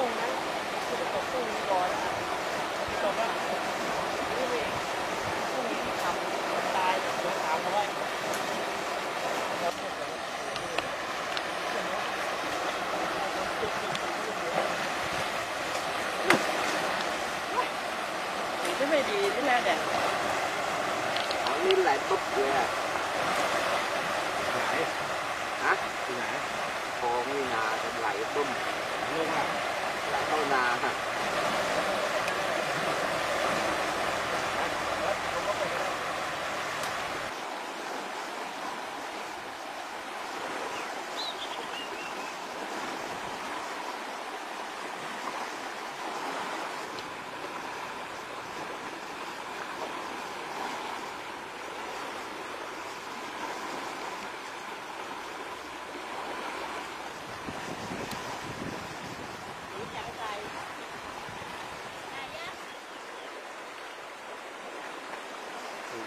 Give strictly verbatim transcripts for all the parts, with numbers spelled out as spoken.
กุ้งนะตกกุ้งมีบ่อนะครับตกว่านี่เองกุ้งที่ทำตายโดนขาเขาไว้จะไม่ดีนี่แหละเนี่ยอ๋อนี่ไหลตุ๊บเลยอ่ะไหนฮะที่ไหนคลองนี่นาจะไหลตุ้มลงอ่ะไหลเข้านาฮะ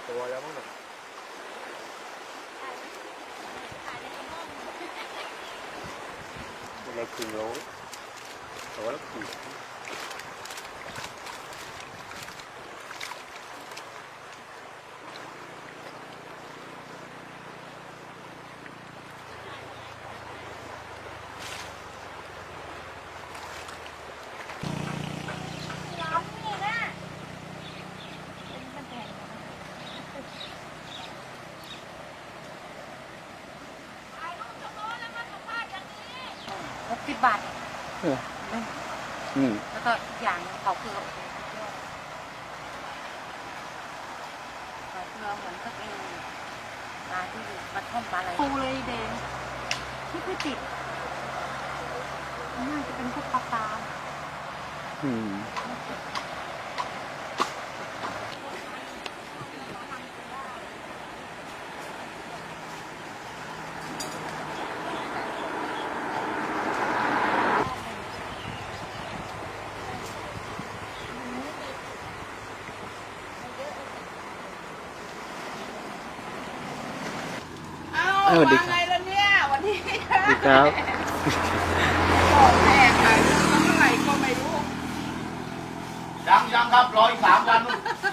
ตัวแล้วมั้งหนึ่งอะไรคือโลตัวละกี่บาทแล้วก็อย่างเขาคือเขาคือเหมือนกับเองปลาที่ปลาท่อมปลาอะไรปูเลยเดงที่คือติดน่าจะเป็นพวกปลาตาอืมสวัสดีครับ วันนี้ครับของแพงไปเท่าไหร่ก็ไม่รู้ยังยังครับรออีกสามวัน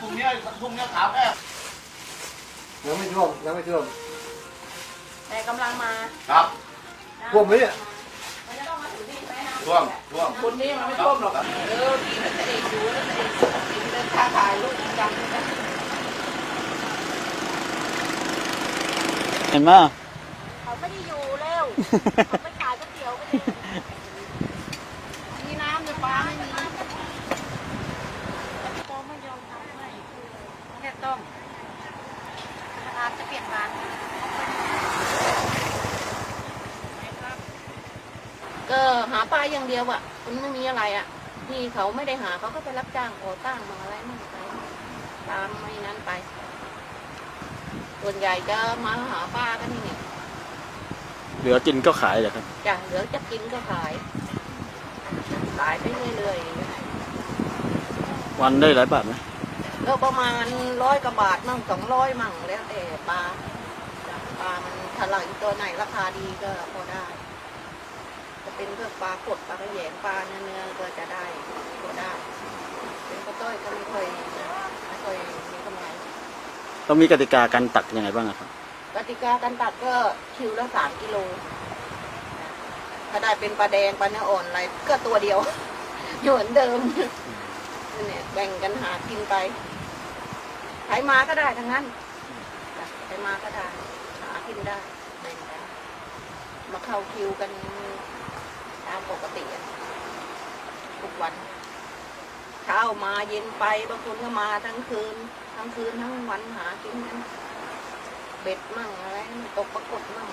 ตรงนี้ตรงนี้ขาวแอบยังไม่ท่วมยังไม่ท่วมแต่กำลังมาครับท่วมไหมเนี่ยมันจะต้องมาถึงนี่ไหมนะท่วมท่วมคนนี้มันไม่ท่วมหรอกเออดีนะจะเด็กดูนะจะเด็กเดินท่าทายลูกจังเห็นไหมเขาไม่ได้อยู่แล้วเขาไปขายก๋วยเตี๋ยวกันมีน้ำมีปลาไม่มีต้องไม่ยอมทำให้แค่ต้องอาจจะเปลี่ยนร้านก็หาปลาอย่างเดียวอ่ะมันไม่มีอะไรอ่ะที่เขาไม่ได้หาเขาก็ไปรับจ้างก่อตั้งมาอะไรนั่นไปตามไม่นั้นไปส่วนใหญ่จะมาหาป้ากันนี่เหลือกินก็ขายเหรอครับจ้ะเหลือจะกินก็ขายขายไปเรื่อยๆวันได้หลายบาทไหมก็ประมาณร้อยกว่าบาทมั่งสองร้อยมั่งแล้วแต่ปลาปลามันถ้าหลังตัวไหนราคาดีก็พอได้จะเป็นเพื่อปลากดปลากระแยงปลาเนื้อๆก็จะได้ก็ได้เป็นปลาต้อยก็ไม่ค่อยไม่ค่อยมีกำไรต้องมีกติกาการตักยังไงบ้างครับกติกาการตักก็คิวละสามกิโลถ้าได้เป็นปลาแดงปลาเนื้ออ่อนอะไรก็ตัวเดียวอยู่เหมือนเดิมเนี่ยแบ่งกันหากินไปใครมาก็ได้ทั้งนั้นใครมาก็ได้หากินได้แบ่งกันมาเข้าคิวกันตามปกติทุกวันเช้ามาเย็นไปบางคนก็มาทั้งคืนทั้งคืนทั้งวันหากินกันเบ็ดมั่งอะไรตกปรากฏมั่ง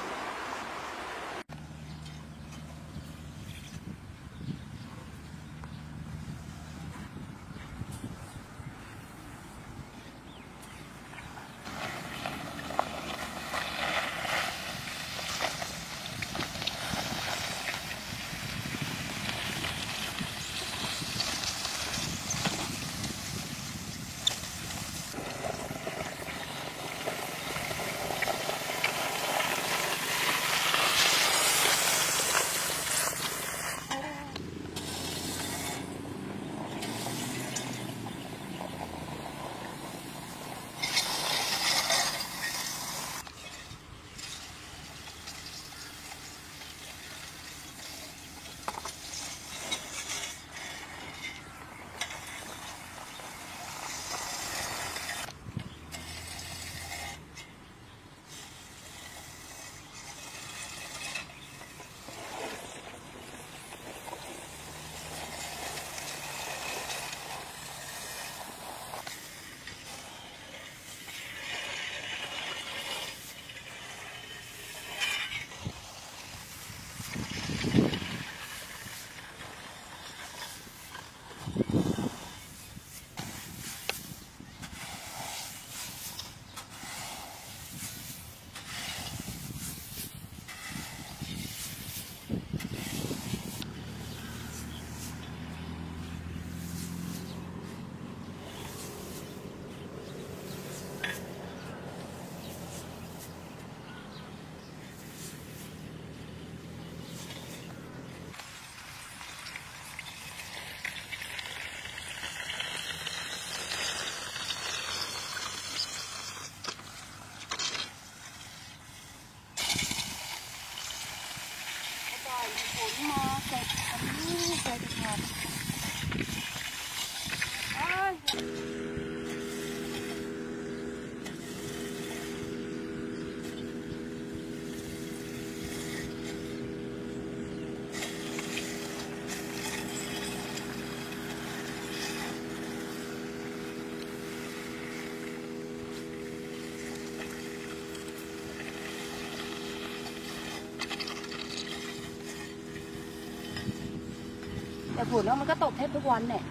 ฝนแล้วมันก็ตกแทบทุกวันเนี่ย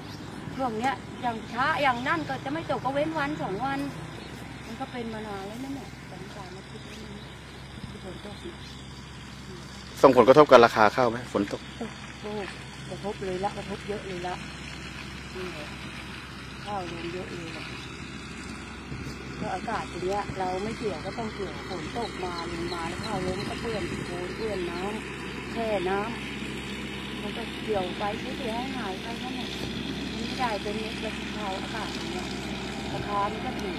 ช่วงเนี้ยอย่างช้าอย่างนั่นก็จะไม่ตกก็เว้นวันสองวันมันก็เป็นมานานแล้วนั่นแหละสงสารมาคิดที่ฝนตกส่งผลกระทบกับราคาข้าวไหมฝนตกโอ้กระทบเลยละกระทบเยอะเลยละข้าวลงเยอะเลยก็อากาศทีเนี้ยเราไม่เกี่ยวก็ต้องเกี่ยวฝนตกมาลงมาแล้วข้าวล้มก็เปื้อนโคนเปื้อนน้ำแช่น้ำมันก็เกี่ยวไปไม่เสียให้หายไปเท่านั้นไม่ได้เป็นเม็ดราคาอากาศเนี่ยราคามันก็ถูก